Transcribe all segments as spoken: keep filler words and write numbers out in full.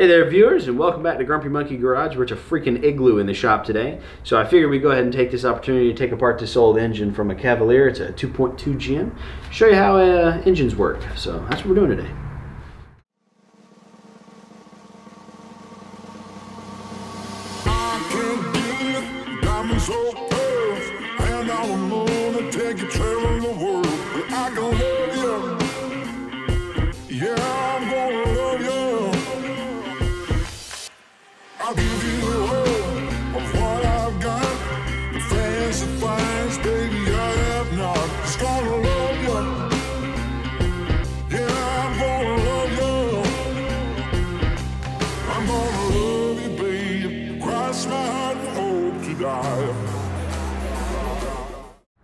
Hey there viewers, and welcome back to Grumpy Monkey Garage. We're at a freaking igloo in the shop today. So I figured we'd go ahead and take this opportunity to take apart this old engine from a Cavalier. It's a two point two G M. Show you how uh, engines work. So that's what we're doing today.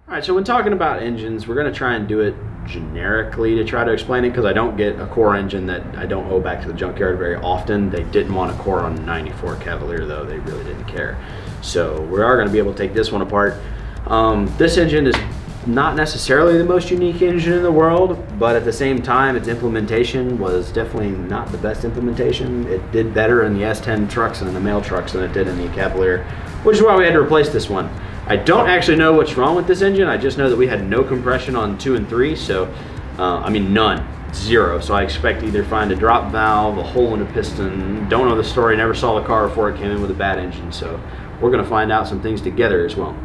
Alright, so when talking about engines, we're going to try and do it generically to try to explain it, because I don't get a core engine that I don't owe back to the junkyard very often. They didn't want a core on ninety-four Cavalier though, they really didn't care. So we are going to be able to take this one apart. Um, this engine is not necessarily the most unique engine in the world, but at the same time its implementation was definitely not the best implementation. It did better in the S ten trucks and in the mail trucks than it did in the Cavalier, which is why we had to replace this one. I don't actually know what's wrong with this engine. I just know that we had no compression on two and three, so uh, I mean none, zero. So I expect to either find a drop valve, a hole in a piston. Don't know the story, never saw the car before it came in with a bad engine, so we're gonna find out some things together as well.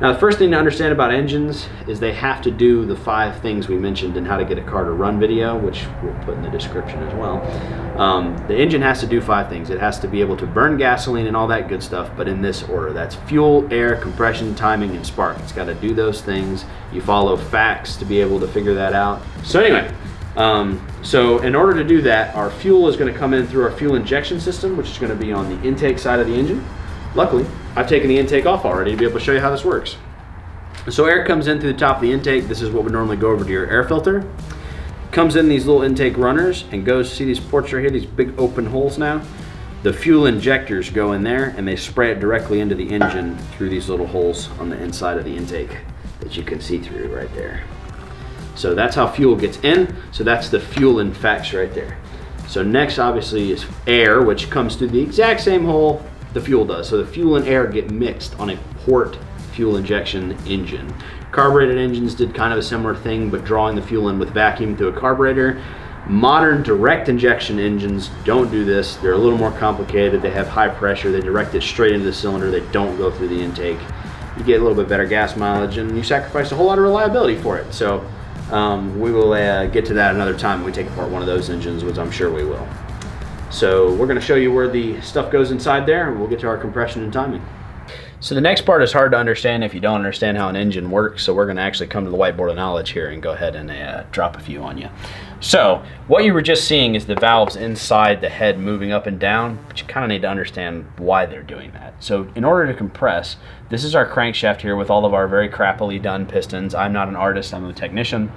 Now the first thing to understand about engines is they have to do the five things we mentioned in how to get a car to run video, which we'll put in the description as well. Um, the engine has to do five things. It has to be able to burn gasoline and all that good stuff, but in this order. That's fuel, air, compression, timing, and spark. It's got to do those things. You follow F A C T S to be able to figure that out. So anyway, um, so in order to do that, our fuel is going to come in through our fuel injection system, which is going to be on the intake side of the engine. Luckily, I've taken the intake off already to be able to show you how this works. So air comes in through the top of the intake. This is what would normally go over to your air filter. Comes in these little intake runners and goes, see these ports right here, these big open holes now? The fuel injectors go in there and they spray it directly into the engine through these little holes on the inside of the intake that you can see through right there. So that's how fuel gets in. So that's the fuel in F A C T S right there. So next obviously is air, which comes through the exact same hole the fuel does. So the fuel and air get mixed on a port fuel injection engine. Carbureted engines did kind of a similar thing, but drawing the fuel in with vacuum through a carburetor. Modern direct injection engines don't do this. They're a little more complicated. They have high pressure. They direct it straight into the cylinder. They don't go through the intake. You get a little bit better gas mileage and you sacrifice a whole lot of reliability for it. So um, we will uh, get to that another time when we take apart one of those engines, which I'm sure we will. So we're going to show you where the stuff goes inside there, and we'll get to our compression and timing. So the next part is hard to understand if you don't understand how an engine works, so we're going to actually come to the whiteboard of knowledge here and go ahead and uh, drop a few on you. So what you were just seeing is the valves inside the head moving up and down, but you kind of need to understand why they're doing that. So in order to compress, this is our crankshaft here with all of our very crappily done pistons. I'm not an artist, I'm a technician.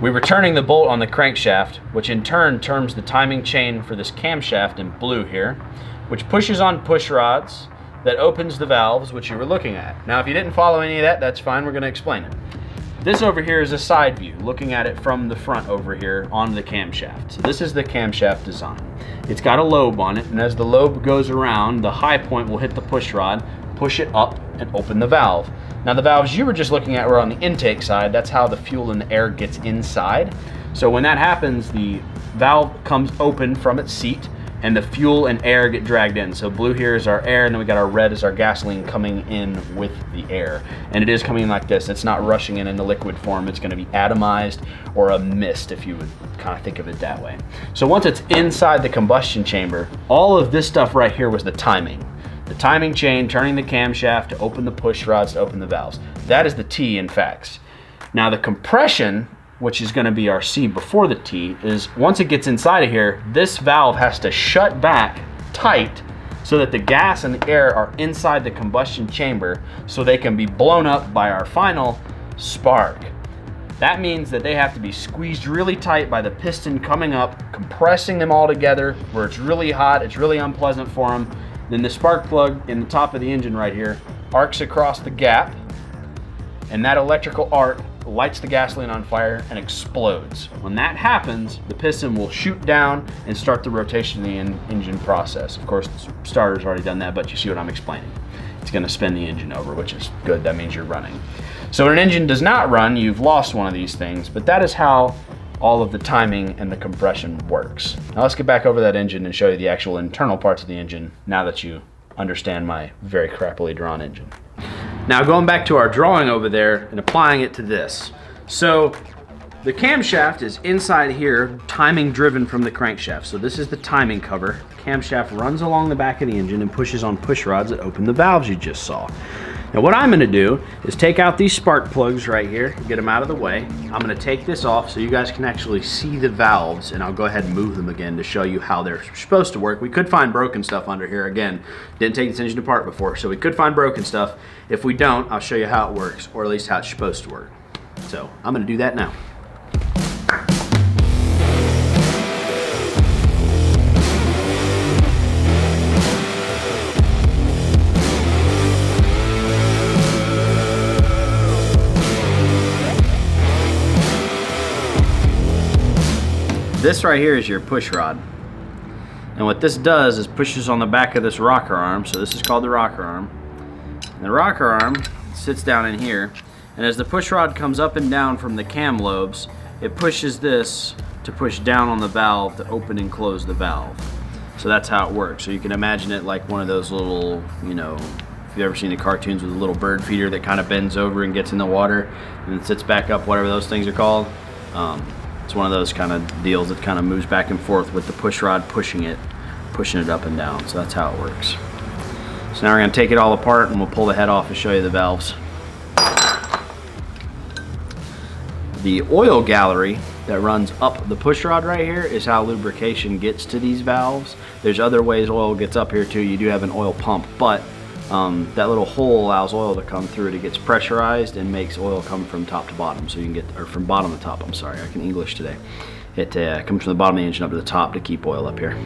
We were turning the bolt on the crankshaft, which in turn turns the timing chain for this camshaft in blue here, which pushes on push rods that opens the valves, which you were looking at. Now, if you didn't follow any of that, that's fine. We're going to explain it. This over here is a side view, looking at it from the front over here on the camshaft. So this is the camshaft design. It's got a lobe on it, and as the lobe goes around, the high point will hit the push rod, push it up, and open the valve. Now the valves you were just looking at were on the intake side. That's how the fuel and the air gets inside. So when that happens, the valve comes open from its seat and the fuel and air get dragged in. So blue here is our air, and then we got our red is our gasoline coming in with the air. And it is coming in like this. It's not rushing in in the liquid form. It's gonna be atomized or a mist, if you would kind of think of it that way. So once it's inside the combustion chamber, all of this stuff right here was the timing. The timing chain, turning the camshaft to open the push rods, to open the valves. That is the T in F A C T S. Now the compression, which is gonna be our C before the T, is once it gets inside of here, this valve has to shut back tight so that the gas and the air are inside the combustion chamber so they can be blown up by our final spark. That means that they have to be squeezed really tight by the piston coming up, compressing them all together where it's really hot, it's really unpleasant for them. Then the spark plug in the top of the engine right here arcs across the gap, and that electrical arc lights the gasoline on fire, and explodes. When that happens, the piston will shoot down and start the rotation of the in engine process. Of course, the starter's already done that, but you see what I'm explaining. It's gonna spin the engine over, which is good, that means you're running. So when an engine does not run, you've lost one of these things, but that is how all of the timing and the compression works. Now let's get back over that engine and show you the actual internal parts of the engine now that you understand my very crappily drawn engine. Now going back to our drawing over there and applying it to this. So the camshaft is inside here, timing driven from the crankshaft. So this is the timing cover. The camshaft runs along the back of the engine and pushes on push rods that open the valves you just saw. Now what I'm gonna do is take out these spark plugs right here, get them out of the way. I'm gonna take this off so you guys can actually see the valves, and I'll go ahead and move them again to show you how they're supposed to work. We could find broken stuff under here. Again, didn't take this engine apart before, so we could find broken stuff. If we don't, I'll show you how it works, or at least how it's supposed to work. So I'm gonna do that now. This right here is your push rod. And what this does is pushes on the back of this rocker arm. So this is called the rocker arm. And the rocker arm sits down in here. And as the push rod comes up and down from the cam lobes, it pushes this to push down on the valve to open and close the valve. So that's how it works. So you can imagine it like one of those little, you know, if you've ever seen the cartoons with a little bird feeder that kind of bends over and gets in the water and sits back up, whatever those things are called. Um, It's one of those kind of deals that kind of moves back and forth with the push rod pushing it, pushing it up and down. So that's how it works. So now we're going to take it all apart and we'll pull the head off and show you the valves. The oil gallery that runs up the push rod right here is how lubrication gets to these valves. There's other ways oil gets up here too. You do have an oil pump, but Um, that little hole allows oil to come through it. It gets pressurized and makes oil come from top to bottom. So you can get, or from bottom to top, I'm sorry, I can English today. It uh, comes from the bottom of the engine up to the top to keep oil up here.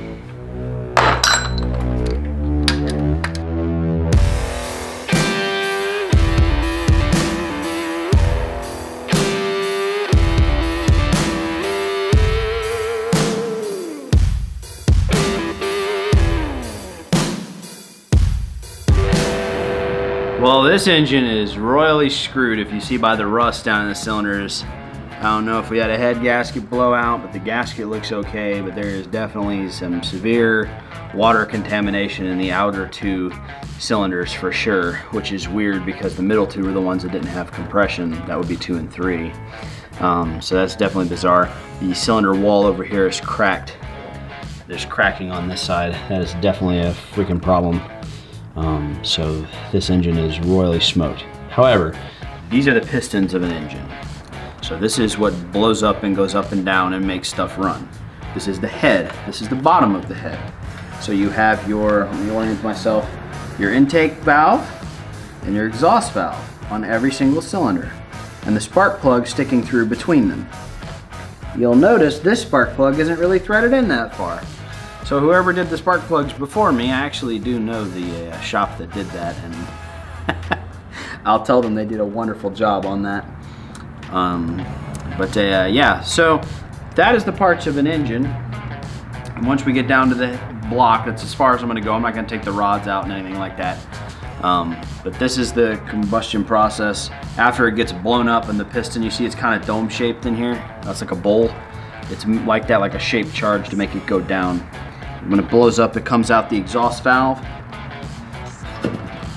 Well, this engine is royally screwed if you see by the rust down in the cylinders. I don't know if we had a head gasket blowout, but the gasket looks okay, but there is definitely some severe water contamination in the outer two cylinders for sure, which is weird because the middle two were the ones that didn't have compression. That would be two and three. Um, so that's definitely bizarre. The cylinder wall over here is cracked. There's cracking on this side. That is definitely a freaking problem. Um, so this engine is royally smoked. However, these are the pistons of an engine. So this is what blows up and goes up and down and makes stuff run. This is the head. This is the bottom of the head. So you have your, let me orient myself, your intake valve and your exhaust valve on every single cylinder, and the spark plug sticking through between them. You'll notice this spark plug isn't really threaded in that far. So whoever did the spark plugs before me, I actually do know the uh, shop that did that, and I'll tell them they did a wonderful job on that. Um, but uh, yeah, so that is the parts of an engine. And once we get down to the block, that's as far as I'm gonna go. I'm not gonna take the rods out and anything like that. Um, but this is the combustion process. After it gets blown up and the piston, you see it's kind of dome shaped in here. That's like a bowl. It's like that, like a shaped charge to make it go down. When it blows up, it comes out the exhaust valve,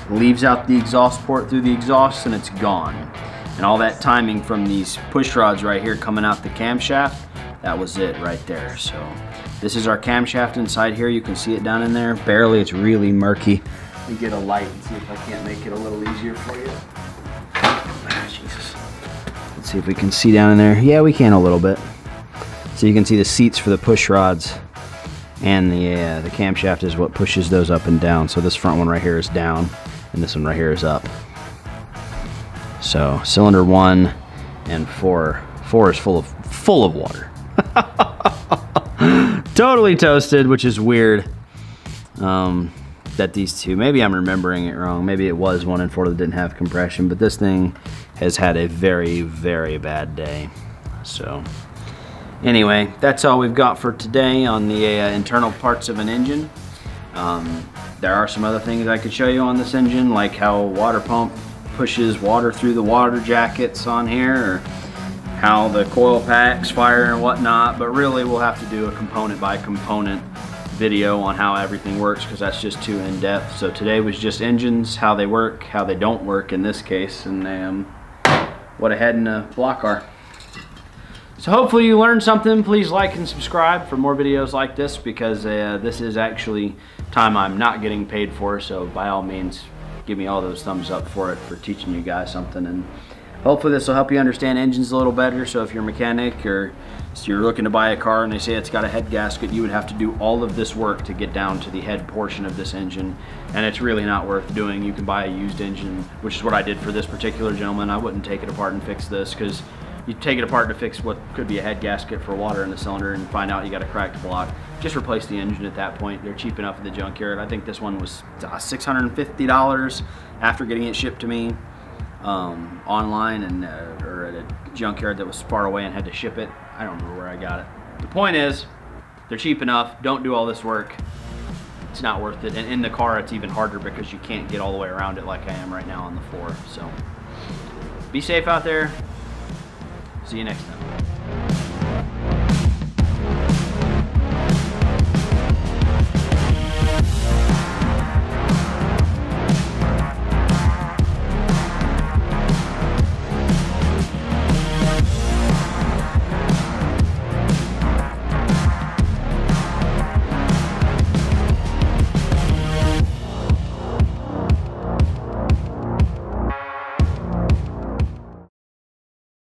leaves out the exhaust port through the exhaust, and it's gone. And all that timing from these push rods right here coming out the camshaft, that was it right there. So this is our camshaft inside here. You can see it down in there. Barely, it's really murky. Let me get a light and see if I can't make it a little easier for you. Ah, Jesus. Let's see if we can see down in there. Yeah, we can a little bit. So you can see the seats for the push rods. And the, uh, the camshaft is what pushes those up and down. So this front one right here is down, and this one right here is up. So cylinder one and four. Four is full of, full of water. Totally toasted, which is weird. Um, that these two, maybe I'm remembering it wrong, maybe it was one and four that didn't have compression, but this thing has had a very, very bad day. So anyway, that's all we've got for today on the uh, internal parts of an engine. Um, there are some other things I could show you on this engine, like how a water pump pushes water through the water jackets on here, or how the coil packs fire and whatnot, but really we'll have to do a component by component video on how everything works, because that's just too in-depth. So today was just engines, how they work, how they don't work in this case, and um, what I had in a block car. So hopefully you learned something. Please like and subscribe for more videos like this, because uh, this is actually time I'm not getting paid for, so by all means give me all those thumbs up for it, for teaching you guys something. And hopefully this will help you understand engines a little better. So if you're a mechanic, or so you're looking to buy a car and they say it's got a head gasket, you would have to do all of this work to get down to the head portion of this engine. And it's really not worth doing. You can buy a used engine, which is what I did for this particular gentleman. I wouldn't take it apart and fix this, because you take it apart to fix what could be a head gasket for water in the cylinder and find out you got a cracked block. Just replace the engine at that point. They're cheap enough at the junkyard. I think this one was six hundred fifty dollars after getting it shipped to me. Um, online and uh, or at a junkyard that was far away and had to ship it. I don't remember where I got it. The point is, they're cheap enough. Don't do all this work. It's not worth it. And in the car, it's even harder because you can't get all the way around it like I am right now on the floor. So be safe out there. See you next time.